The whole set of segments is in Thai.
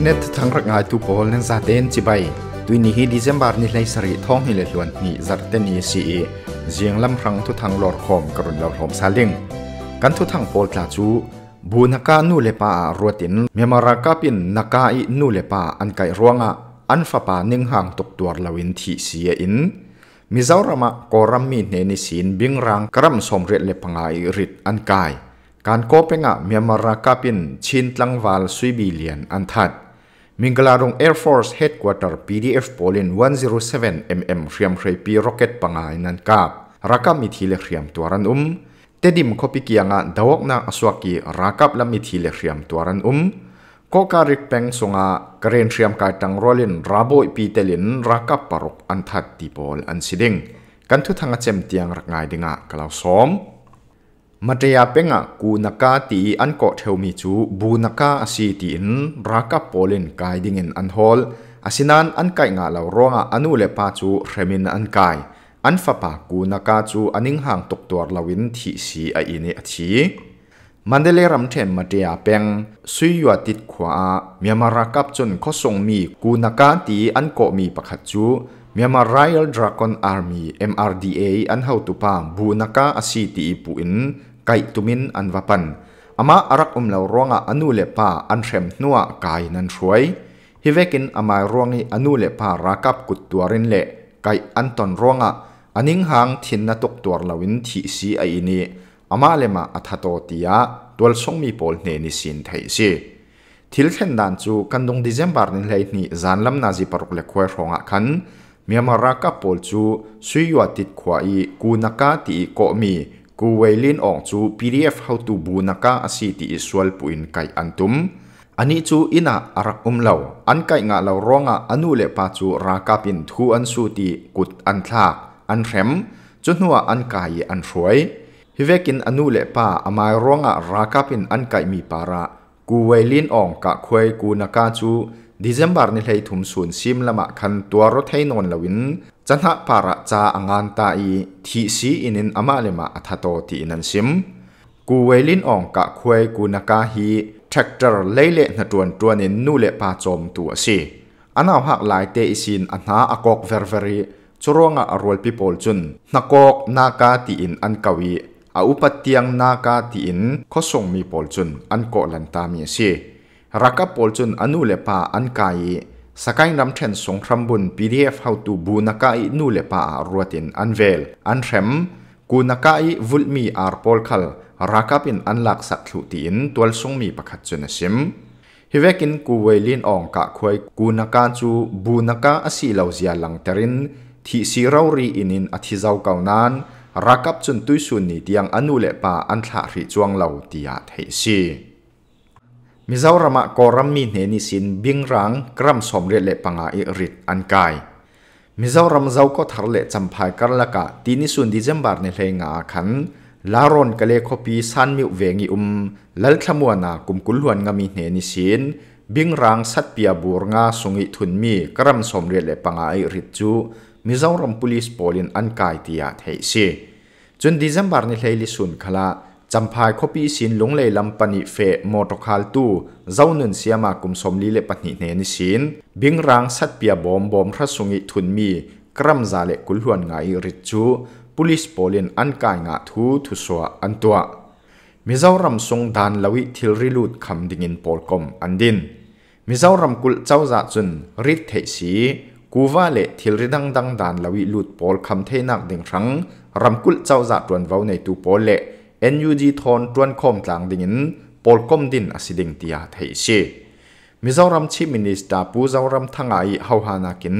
ที่เน็ตทั้งรักงานทุกคนเล่นซาเตนจีไปตุยนี้เดือนบาร์นี่เลยสรีท้องหิเลล้วนนี่จัดเต็นยี่สีเจียงลำรังทุกทางหลอดคอมกระดุนหลอดคอมซาลิงกันทุกทางโพลตาจูบูนักการนู่เลป่ารวดตินเมื่อมารักกับเป็นนักการอีนู่เลป่าอันไกร่วงอ่ะอันฟ้าป่าหนึ่งห่างตกตัวลาวินที่เสียอินมิจาวรามะกอรัมมีเนนิสินบิงรังกรัมสมเร็จเลปังไอริดอันกายการโกเปงะเมียมารักกับเป็นชินตังวาลซุยบิเลียนอันทัดมิงกลาดง Air Force Headquarter PDF Polin 107 mm เรียมเคยปีร็อกเก็ตปังไอนันกาบรักกับมิทีเลเรียมตัวรันTedim kopi kianga dawak na aswaki rakap lam iti le riam tuaran ko karik peng sunga keren riam kaitang rolin rabo ipitelin rakap parok anthat tipol ansiding kan tu thanga cem tiang rakngai dinga kalau som mateya penga ku naka ti an ko theumi chu bu naka asi ti in rakap polin kai dingin an hol asinan an kai nga law ronga anu le pa chu remin an kaiอันฟ้าปากูนักจูอันนิ่งห่างตกตัวลาวินที่สีอินอธิมันได้เล่รำเทมมาเดียเป็นสุยวัติดขวาเมียมารักกับจนเขาส่งมีกูนักตีอันโกมีปะขัดจูเมียมาไรลดราก้อนอาร์มี MRDA อันเฮาตุปาบูนักอาศิติปุอินไกตุมินอันวัปันอามาอารักเลาร้องอันนูเลปาอันเชมนัวกายนันสวยฮิเวกินอามาร้องอันนูเลปารักกับกุดตัวรินเละไกอันตอนร้องอันนิ่งห่างทินนัตกตัวลาวินที่สีไอนี่อามาเลมาอัฐโตติยาตัวส่งมีโพลเนนิสินไทยสิทิลเทนดันจูกันดงดิเซมบาร์นิเลนี่จานลำนาจิปรุกเล็กควายรองกันเมียมารักกับโพลจูสุยวัติดควายกูนักตีโกมีกูเวลินออกจูพีดีเอฟเฮาตูบูนักอาศิติสวลปุนไกอันตุมอันนี้จูอินาอารักเลาอันไกงะเลาร้องอันนูเลปาจูรักกับปินทูอันสูติกุดอันทากอันเข็มจุดหัวอันไก่อันสวยฮิเวกินอนุเลปาอามายร้องอะรักเป็นอันไก่มีปาระกูเวลินอ่องกะควยกูนักจูดิเซมบาร์นิเลถุมส่วนซิมละมะคันตัวรถให้นอนละวินจันหะปาระจาอังานตาอีทีซีอินินอามาเลมาอัฐโตตินันซิมกูเวลินอ่องกะควยกูนักฮีแทรกเตอร์เล่เล่หนตัวตัวนินนุเลปาจอมตัวซีอันเอาหักหลายเตอิสินอันหาอากอกเวอร์เวรีชั่วโรงอารวลพิพลจุนนักกอกนักาตีอินอันกวีอาอุปติยังนักาตีอินข้อส่งมีพลจุนอันกอลันตามีเสรักพลจุนอนุเลปาอันกายสกายนำเทนส่งคำบุญพีดีเอฟเฮาตูบูนักาอินุเลปาอารวตินอันเวลอันเข็มกูนักาอิวุลมีอาร์พลคัลรักเป็นอันลักสักลุตีอินตัวส่งมีประคัตจุนสิมฮิเวกินกูเวลินอ่องกะควยกูนักาจูบูนักาอสีเหลาเซียลังเตรินที่ซีเรารีอินินอธิเจ้าเก่านั้นรักกับจนตุยสุนนี่ยังอนุเลปาอันทาริจวงเหล่าตียาเทศีมิจาวรามะกอรัมมีเนนิสินบิงรังกรัมสมเรเลปังอิริดอันกายมิจาวรามเจ้าก็ทาร์เลจำพายกันละกะตีนิสุนดิเจมบาร์ในเลงาขันลารอนกะเลคปีซันมิวเวงิอุมลัลขมวนากุมกุลวนงามีเนนิสินบิงรังสัตเปียบูรงาสุงิทุนมีกรัมสมเรเลปังอิริดจูมิจาวรามปุลิสโพลินอันกายตียาเทศีจนดิเซมบาร์ในเลลิสุนขลาจำพายคบีสินลงเลยลำปนิเฟมอตคาลตูเจ้าหนุนเสียมากุมสมลีเลปนิเนนิสินบิงรังสัตเปียบอมพระสุงิทุนมีกรัมซาเลกุลหวนไงริจูปุลิสโพลินอันกายงะทุสวะอันตัวมิจาวรามทรงดานลวิทิลริลูดคำดิ่งโพลกอมอันดินมิจาวรามกุลเจ้าจัดจนริเทศีกูว่าเละทิลริดังดังดานลวิลุดโพลคำเทนักดิ่งครั้งรำกุลเจ้าจัดตวนเว้าในตูโพลเละ NUG ทอนตวนคอมต่างดิ่งโพลคอมดินอสิดิ่งตียาเทศีมิจาวรามชิมินิสตาปูจาวรามทั้งไอเฮาฮานากิน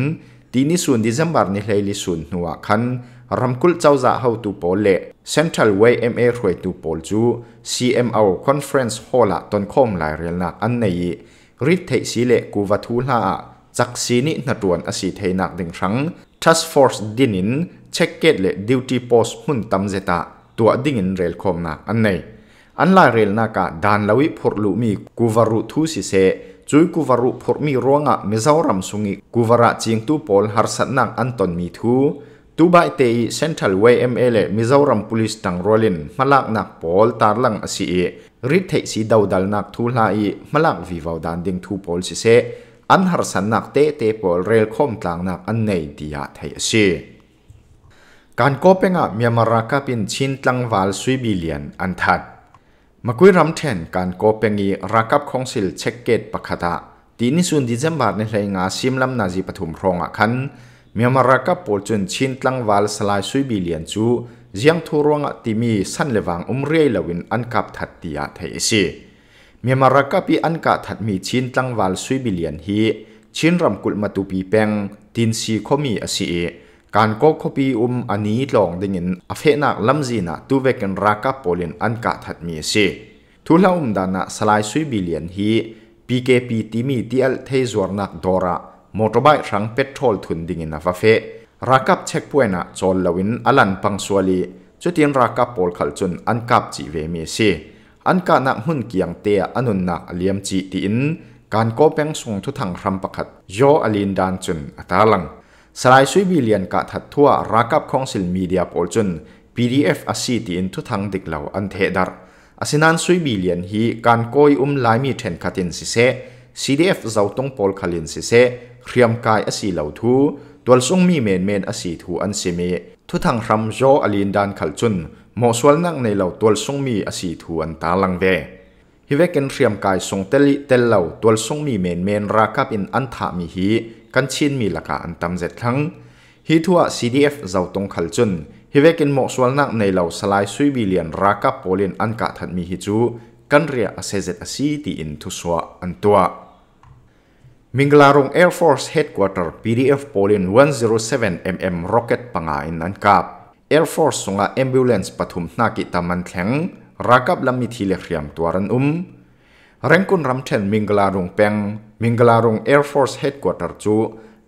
ตีนิสุนดิเซมบาร์นิเลลิสุนหัวคันรำกุลเจ้าจัดเฮาตูโพลเละ Central Way MA รวยตูโพลจู CMO Conference Hall ตวนคอมหลายเรียนนักอันในริดเทศีเละกูวัตถุละจากซีนิหน้าตวนอาศิเทนักดึงครั้ง Task Force ดินินเช็คเกตและ Duty Post มุ่นตำเจตาตัวดิ่งินเรลคอมนักอันในอันลายเรลนากะดานลวิพอลุมีกูวารุทุสิเซจุยกูวารุพอมีร่วงะเมจาวรำสุงิกูวาระจิงตูพอลฮาร์สันนักอันตอนมีทูตูบายเตย Central Way MA และเมจาวรำ Police ตังโรลินมาลักนักพอลตาลังอาศิ ริเทสีดาวดัลนักทูลายมาลักวิวาวดันดิงทูปอลสิเซอันหาสันนักเตเตปอลเรลคอมต่างนักอันในดียาไทยสิการโกเปงะมีมาราคาเป็นชินตังวาลสุยบิเลียนอันทัดมาคุยรำเทนการโกเปงีราคาของสิลเช็คเกตปะคตะตีนิสุนดิเซมบาร์ในไทยงาซิมลำนาจีปฐุมโรงอ่ะคันมีมาราคาปอลจนชินตังวาลสลายสุยบิเลียนจูyang turang timi san lewang umrei lawin angkap that dia thei si memaraka pi angka that mi chin tlangwal sui bilian hi chin ram kul matupi peng tin si khomi asi kan ko khopi ani long dingin afenak lamjina tu veken raka polin angka that mi si thula dana salai sui bilian hi pkp timi tl thei zornak dora motorbike rang petrol thun dingin afa feรากับเช็คป่วยนะจอลลวินอลันปังสวลีจุดที่รากับปอลขัลจนอันกับจีเวมีซีอันกานักหุ่นเกียงเตะอนุนักเลียมจีตีนการโกเปงส่งทุทังรำประคัดโยอลินดานจนอัตลังสลายสุยบิเลียนกะถัดทั่วรากับของสิลมีเดียปอลจน PDF อาซีตีนทุทังดิกเหล่าอันเทดารอาศินันสุยบิเลียนฮีการโกยไลมีเทนขัดินสิเซ CDF เจ้าตงปอลขัลินสิเซเรียมกายอาศิเหล่าทูตัวลงมีเมนอาศีทูอันเซเมทุทังรำโยอลินดานขัลจุนหมอสวลนักในเหล่าตัวลงมีอาศีทูอันตาลังเวฮิเวกันเรียมกายทรงเตลิเตลเหล่าตัวลงมีเมนราคับอินอันถามีฮีกันชินมีหลักอันตำเจ็ดครั้งฮิทัว CDF เจ้าตรงขัลจุนฮิเวกันหมอสวลนักในเหล่าสลายสุยบิเลียนราคับโปเลนอันกะทัดมีฮิจูกันเรียอาเซเจตอาศีตีอินทุสวะอันตัวMinglarong Air Force Headquarter PDF Polin 107mm rocket pangain angkap Air Force sunga ambulance pathum na kitaman thleng rakap lammi thile hriam tuaran rengkun ramthen Minglarong peng Minglarong Air Force Headquarter chu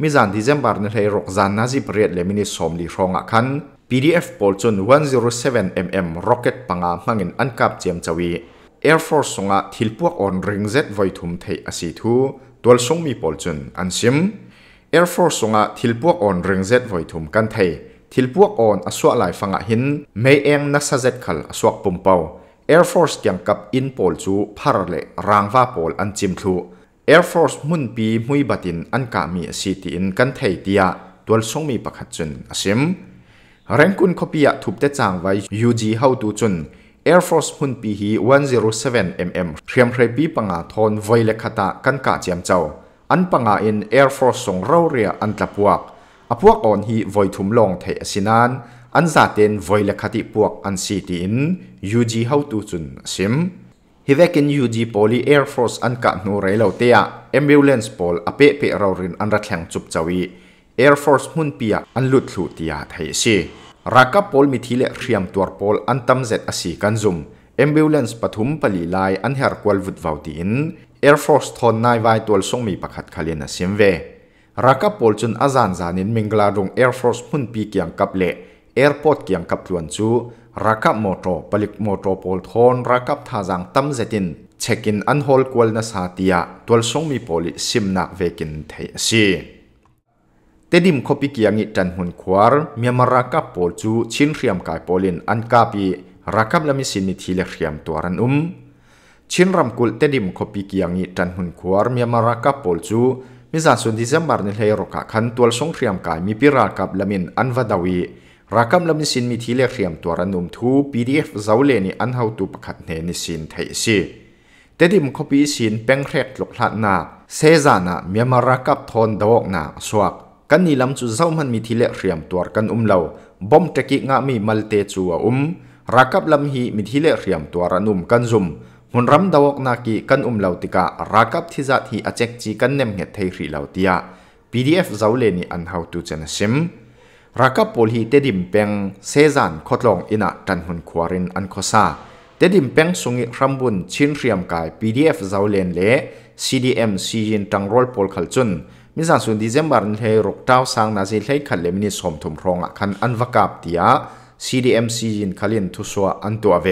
mizan December ne hlei rokzan nazi priet lemini somli hronga khan PDF Polchun 107mm rocket panga mangin angkap chem chawi Air Force sunga thilpuak on ringzet voithum thei asi thuตัวส่งมีปอลจุนอันซิม Air Force ส่งอ่ะทิลพวกอ่อนเริงเจ็ดไว้ถุมกันไทยทิลพวกอ่อนอสวะหลายฟังอ่ะหินไม่เองนักเจ็ดขัลอสวะปุ่มเป่า Air Force ยังกับอินปอลจูพาร์เลรางว่าปอลอันจิมทู Air Force มุ่นปีมุยบัดินอันกามีสีตีนกันไทยเดียตัวส่งมีประคัดจุนอันซิมแรงกุนขบียะถูกเตจางไว้ UG เฮาตูจุนAir Force หุ่นปีฮี 107mm เรียมเรียบีปังอาทอนไวเลคตากันกะเจียมเจ้าอันปังอาอิน Air Force ส่งเราเรียอันตะพวกอพวกอ่อนฮีไวทุมลองไทยอสินันอันซาเตนไวเลคติพวกอันซีติน UG เฮาตูจุนซิมฮิเวกิน UG โพลี Air Force อันกะนูไรเหล่าเตีย Ambulance โพลอเปเปเรารินอันรัดแหงจุบเจวี Air Force หุ่นปีอันลุดหลุดเตียไทยซีรากับโพลมิทิเลเรียมตัวโพลอันตั้มเจ็ดอาศีกันซุ่ม Ambulance ปฐุมปลีลายอันเฮอร์ควอลวุดวาวตีน Air Force ทอนนายไว้ตัวส่งมีประคัดคาเลนเซมเวรากับโพลจนอาจารย์จานินมิงลาดง Air Force หุ่นปีเกียงกับเละ Airport เกียงกับลวนจูรากับมอโตปลิกมอโตโพลทอนรากับท่าจังตั้มเจ็ดินเช็คอินอันฮอลควอลนัสฮาติยาตัวส่งมีโพลิซิมนักเวกินไทยซีTedim kopi kiangi dan hun kuar miam rakap polju chin riam kai polin ankapi rakap lami sini thile riam tuaran chin ramkul Tedim kopi kiangi dan hun kuar miam rakap polju mizan sun December ni hlei roka khan tual song riam kai mi pira kap lamin anwadawi rakam lami sin mi thile riam tuaran thu PDF zauleni anhau tu pakhat ne ni sin thei si Tedim kopi sin pengrek lokhat na sezana miam rakap thon dawok na swakกันนิลำจูเจ้ามันมีทีเละเรียมตัวกันเหล่าบอมตะกิงะมีมัลเตจูอารากับลำฮีมีทีเละเรียมตัวรันกันซุ่มมุนรำดาวกนากีกันเหล่าติการากับที่จะที่อาเจกจีกันเนมเงทไทยรีเหล่าติยา PDF เจ้าเลนี่อันเฮาตูเจนซิมรากับโพลีเตดิมเปงเซซันคดลองอินะจันหุนควารินอันโคซาเตดิมเปงสุงิรำบุญชินเรียมกาย PDF เจ้าเลนเล่ CDM ซีจินตังรอลโพลขัลจุนมิสันสุนดิเซมบาร์นเฮรกดาวสังนาซีเฮคันเลมินิสมทุมโรงคันอันวกาบติยา CDM ซีจินคัลินทุสวะอันตัวเว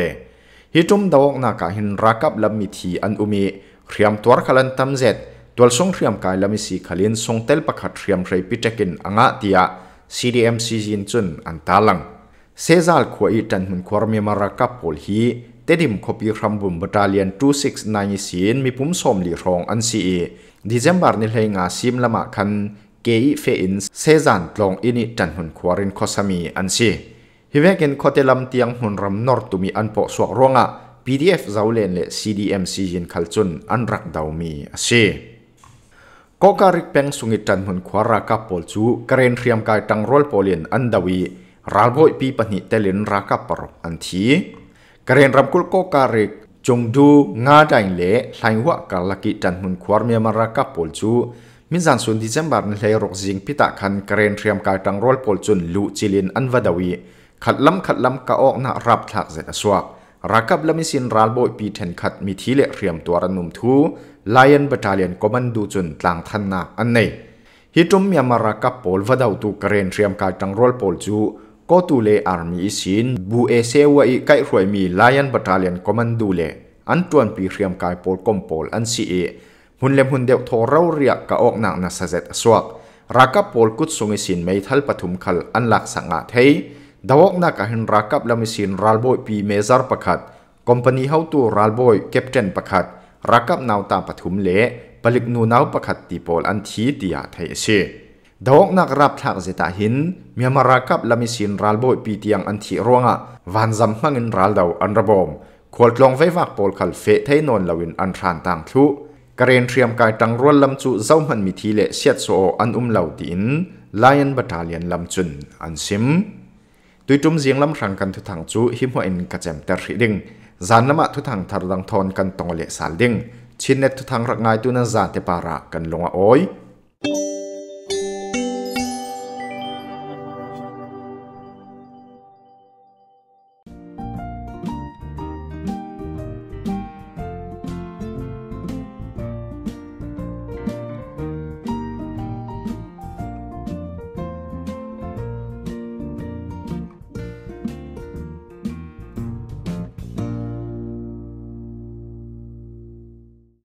ฮิจุมดาวกนักหินรากับลำมิทีอันอุมีเรียมตัวคัลันตัมเจตตัวส่งเรียมกายลำมิสีคัลินส่งเตลปักขัดเรียมไรปิเจกินอ่างติยา CDM ซีจินจุนอันตาลังเซซัลขวอีจันหุนควรมีมารากับโพลฮี Tedim kopi Rambum Battalion 2690 mi pum som li rong an si December ni hlei nga sim lama khan kei fein sezan tlong ini tan hun kwarin khosami an si hiweken khotelam tiang hun ram nor tumi an po suak ronga PDF zaulen le CDMC jin khalchun anrak daumi ase kokarik peng sungitan hun khwara ka polchu karen riam kai tangrol polin andawi ralboi pi pani telin raka par anthi karen ramkul kokarik chungdu nga daing le hlainwa kalaki tan hun khwarmia maraka polchu minjan sun December ne lerok jing pita khan karen riam kai tangrol polchun lu chilin anwadawi khatlam ka ok na rap thak zet aswa rakap lamisin ralboi pi ten khat mi thile riam tuaran num thu Lion Battalion Commando chun tlang thanna annei hi tum mi amaraka pol vadau tu karen riam kai tangrol pol chu ko tu le army isin bu e sewa i kai roi mi Lion Battalion Commando le antuan pi riam kai pol kompol an si e hunlem hun deu tho rau ria ka ok nak na sajet aswak rakap pol kut sungisin mei thal pathum khal anlak sanga thei dawok na kahin rakap lamisin ralboi pi mezar pakhat company how to ralboi captain pakhat rakap nau ta pathum le palik nu nau pakhat tipol an thi tia thai ase dawok nak rap thak zeta hin miama rakap lamisin ralboi pi tiang an thi ronga wanjam hmangin raldau anrabom kholtlong veiwak pol khal fe thei non lawin an thran tang thu karen riam kai tangrol lam chu zauman mi thi le siat so an lau tin Lion Battalion lam chun an sim tuy trung riêng lắm rằng cần thu thẳng chú hiếm hoa in cả chém tẹt rỉ đinh dàn lắm ạ thu thẳng thằng thon cần tòng lệ sản đinh trên net thu thẳng rạng ngày tu na dàn te para cần lông ạ ối